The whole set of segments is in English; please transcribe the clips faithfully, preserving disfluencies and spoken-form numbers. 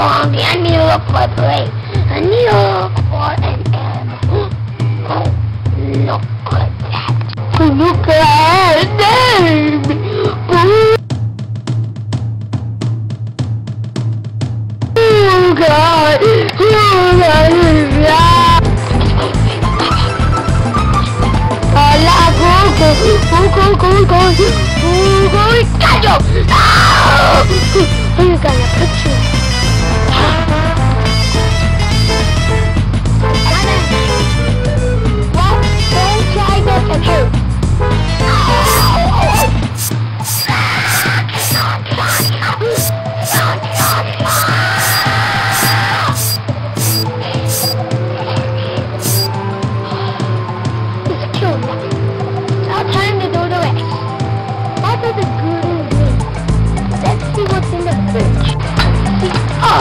Zombie, I need to look for a plate. I need to look for an animal. Oh, look at that. Look at that name. Oh, God. Oh, God. Oh, God. Oh, God. Oh, God. Are you gonna put you? Well, don't try this at you. It's cute. Now time to do the rest. That was a good one. Let's see what's in the fridge. Oh!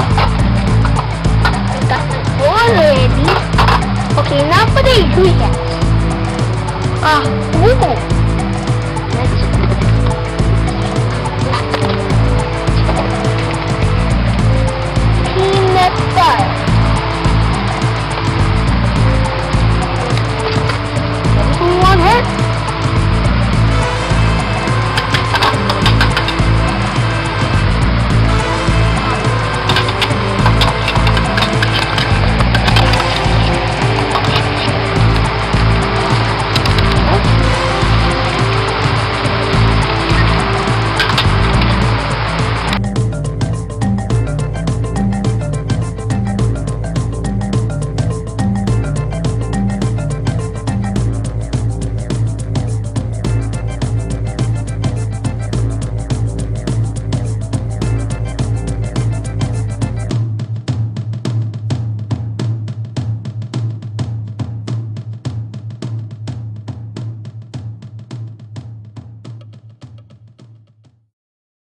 I got my bowl ready. Okay, now for the ingredients. Ah, uh, whoa!